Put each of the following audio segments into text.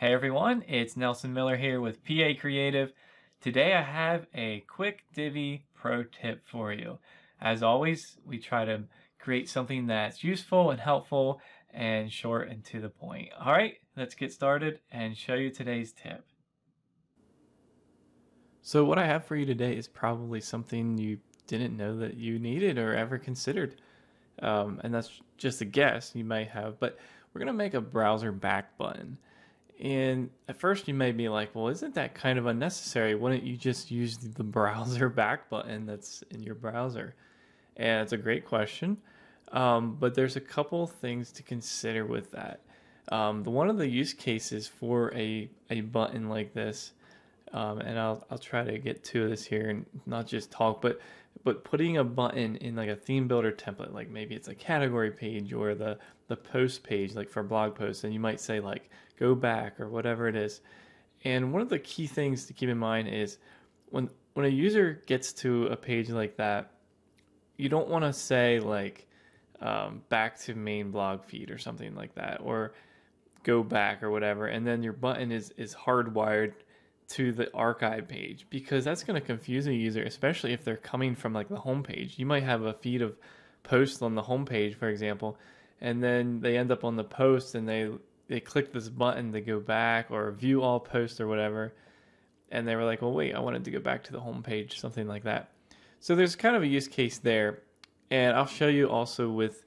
Hey everyone, it's Nelson Miller here with PA Creative. Today I have a quick Divi Pro tip for you. As always, we try to create something that's useful and helpful and short and to the point. All right, let's get started and show you today's tip. So what I have for you today is probably something you didn't know that you needed or ever considered. And that's just a guess you might have, but we're gonna make a browser back button. And at first you may be like, well, isn't that kind of unnecessary? Wouldn't you just use the browser back button that's in your browser? And it's a great question, but there's a couple things to consider with that. One of the use cases for a button like this, and I'll try to get to this here and not just talk, but putting a button in like a theme builder template, like maybe it's a category page or the post page, like for blog posts, and you might say like, go back or whatever it is. And one of the key things to keep in mind is when a user gets to a page like that, you don't want to say like, back to main blog feed or something like that, or go back or whatever. And then your button is hardwired to the archive page, because that's going to confuse a user, especially if they're coming from like the home page. You might have a feed of posts on the home page, for example, and then they end up on the post and they click this button to go back or view all posts or whatever, and they were like, well, wait, I wanted to go back to the home page, something like that. So there's kind of a use case there, and I'll show you also with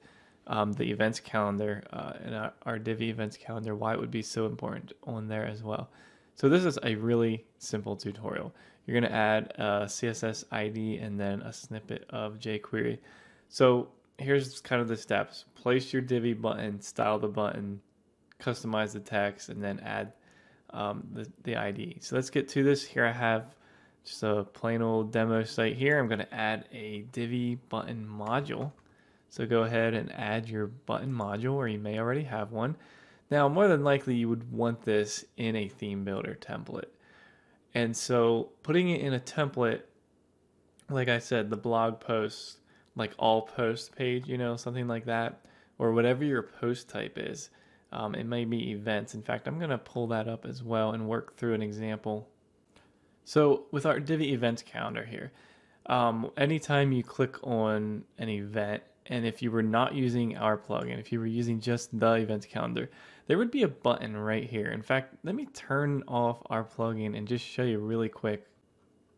the events calendar and our Divi events calendar why it would be so important on there as well. So this is a really simple tutorial. You're going to add a CSS ID and then a snippet of jQuery. So here's kind of the steps. Place your Divi button, style the button, customize the text, and then add the ID. So let's get to this. Here I have just a plain old demo site here. I'm going to add a Divi button module. So go ahead and add your button module, or you may already have one. Now, more than likely, you would want this in a theme builder template. And so putting it in a template, like I said, the blog post, like all post page, you know, something like that, or whatever your post type is. It may be events. In fact, I'm going to pull that up as well and work through an example. So with our Divi events calendar here, anytime you click on an event, and if you were not using our plugin, if you were using just the events calendar, there would be a button right here. In fact, let me turn off our plugin and just show you really quick.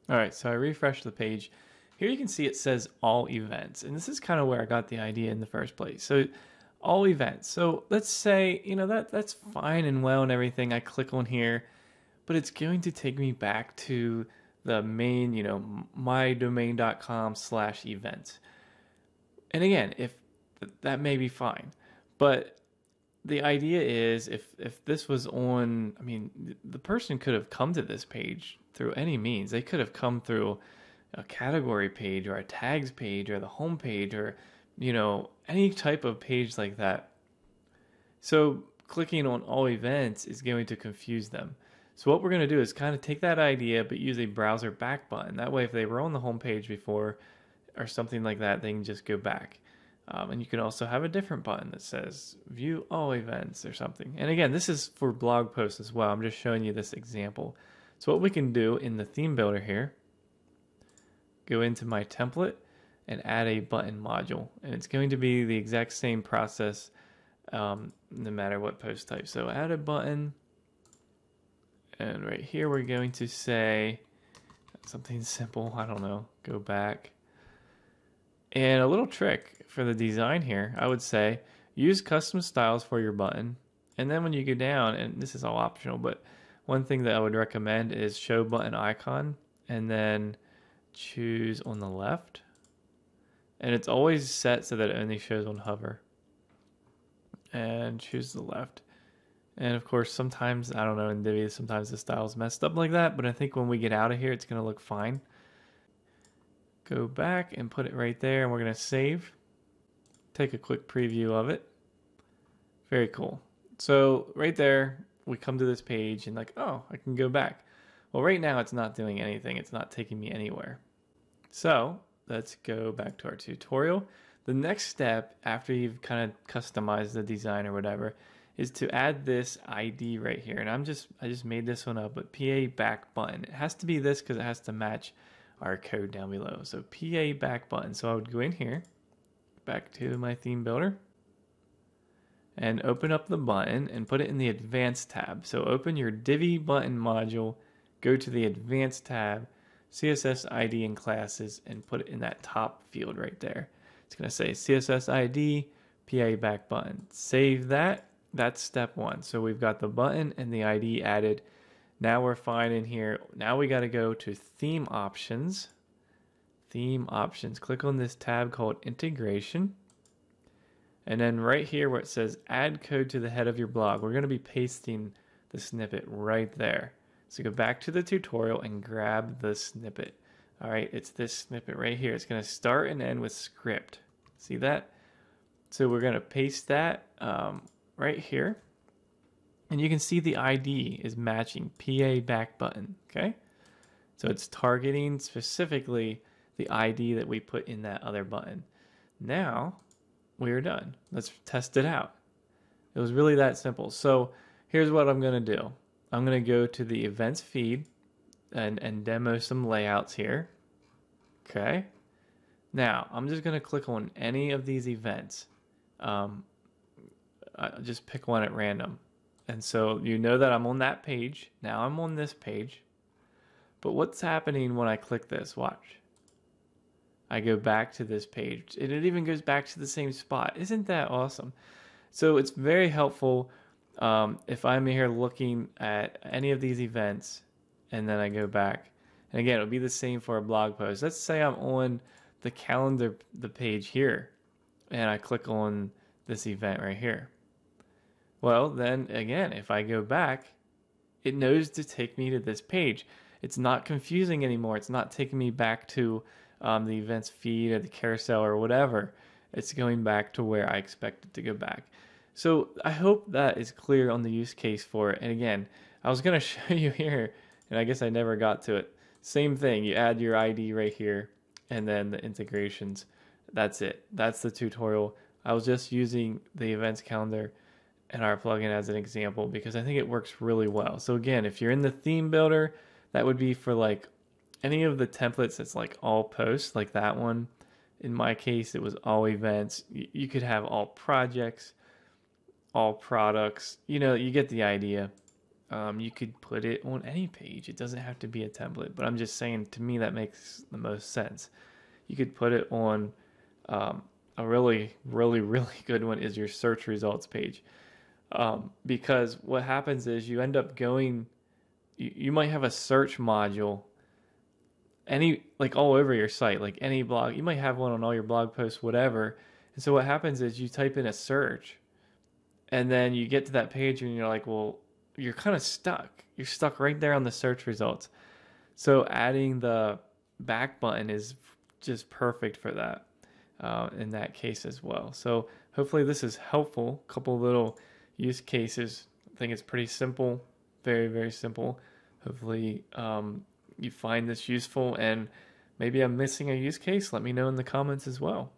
All right, so I refreshed the page. Here you can see it says all events, and this is kind of where I got the idea in the first place. So all events. So let's say, you know, that's fine and well and everything. I click on here, but it's going to take me back to the main, you know, mydomain.com/events. And again, if that may be fine, but the idea is if this was on, I mean, the person could have come to this page through any means. They could have come through a category page or a tags page or the home page or, you know, any type of page like that. So clicking on all events is going to confuse them. So what we're going to do is kind of take that idea, but use a browser back button. That way, if they were on the home page before, or something like that, they can just go back. And you can also have a different button that says view all events or something. And again, this is for blog posts as well. I'm just showing you this example. So what we can do in the theme builder here, go into my template and add a button module. And it's going to be the exact same process no matter what post type. So add a button, and right here we're going to say something simple, I don't know, go back. And a little trick for the design here, I would say, use custom styles for your button. And then when you go down, and this is all optional, but one thing that I would recommend is show button icon, and then choose on the left. And it's always set so that it only shows on hover. And choose the left. And of course, sometimes, I don't know, in Divi, sometimes the style's messed up like that, but I think when we get out of here, it's gonna look fine. Go back and put it right there, and we're going to save. Take a quick preview of it. Very cool. So right there, we come to this page and like, oh, I can go back. Well, right now it's not doing anything. It's not taking me anywhere. So let's go back to our tutorial. The next step after you've kind of customized the design or whatever is to add this ID right here. And I just made this one up, but PA back button. It has to be this because it has to match our code down below. So PA back button. So I would go in here, back to my theme builder, and open up the button and put it in the advanced tab. So open your Divi button module, go to the advanced tab, CSS ID and classes, and put it in that top field right there. It's gonna say CSS ID, PA back button. Save that, that's step one. So we've got the button and the ID added. Now we're fine in here. Now we gotta go to theme options. Theme options, click on this tab called integration. And then right here where it says add code to the head of your blog, we're gonna be pasting the snippet right there. So go back to the tutorial and grab the snippet. All right, it's this snippet right here. It's gonna start and end with script. See that? So we're gonna paste that right here. And you can see the ID is matching PA back button, okay? So it's targeting specifically the ID that we put in that other button. Now, we're done. Let's test it out. It was really that simple. So here's what I'm gonna do. I'm gonna go to the events feed and demo some layouts here. Okay. Now I'm just gonna click on any of these events. I'll just pick one at random. And so you know that I'm on that page. Now I'm on this page. But what's happening when I click this? Watch. I go back to this page, and it even goes back to the same spot. Isn't that awesome? So it's very helpful if I'm here looking at any of these events, and then I go back. And again, it'll be the same for a blog post. Let's say I'm on the calendar, the page here, and I click on this event right here. Well, then again, if I go back, it knows to take me to this page. It's not confusing anymore. It's not taking me back to the events feed or the carousel or whatever. It's going back to where I expect it to go back. So I hope that is clear on the use case for it. And again, I was going to show you here, and I guess I never got to it. Same thing, you add your ID right here, and then the integrations. That's it. That's the tutorial. I was just using the events calendar and our plugin as an example because I think it works really well. So again, if you're in the theme builder, that would be for like any of the templates that's like all posts, like that one. In my case, it was all events. You could have all projects, all products. You know, you get the idea. You could put it on any page. It doesn't have to be a template, but I'm just saying to me that makes the most sense. You could put it on a really good one is your search results page. Because what happens is you end up going, you might have a search module like all over your site, like any blog, you might have one on all your blog posts, whatever. And so what happens is you type in a search and then you get to that page and you're like, well, you're kind of stuck. You're stuck right there on the search results. So adding the back button is just perfect for that in that case as well. So hopefully this is helpful. A couple little use cases. I think it's pretty simple. Very, very simple. Hopefully, you find this useful, and maybe I'm missing a use case. Let me know in the comments as well.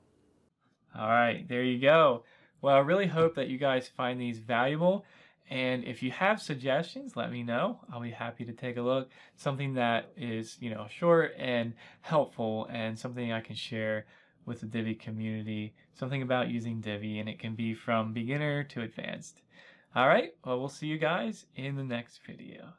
All right, there you go. Well, I really hope that you guys find these valuable, and if you have suggestions, let me know. I'll be happy to take a look. Something that is, you know, short and helpful, and something I can share with the Divi community, something about using Divi, and it can be from beginner to advanced. All right, well, we'll see you guys in the next video.